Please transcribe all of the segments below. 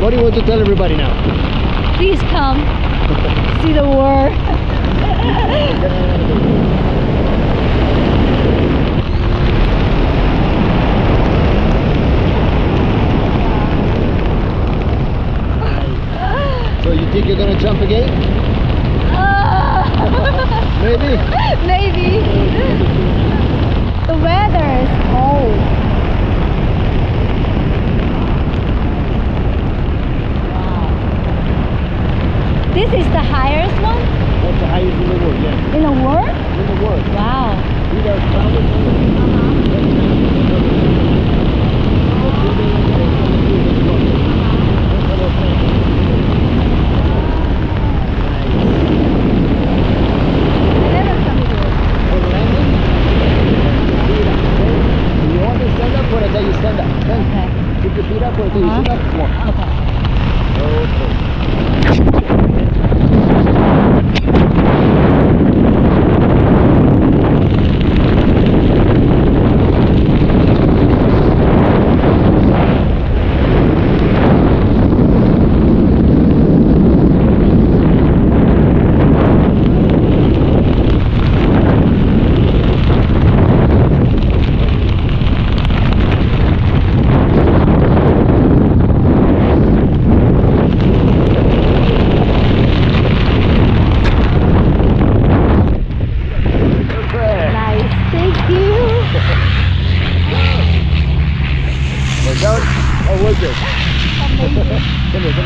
What do you want to tell everybody now? Please come see the war. So you think you're gonna jump again? Maybe. Maybe. The weather is cold. This is the highest one? That's the highest in the world, yeah. In the world? In the world. Wow. We are proud of you. Come here.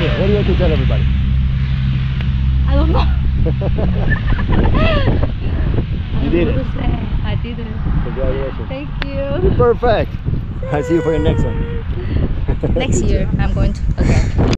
What do you want to tell everybody? I don't know. You did it. I did it. Congratulations. Thank you. You're perfect. I'll see you for your next one. Next year, I'm going to again.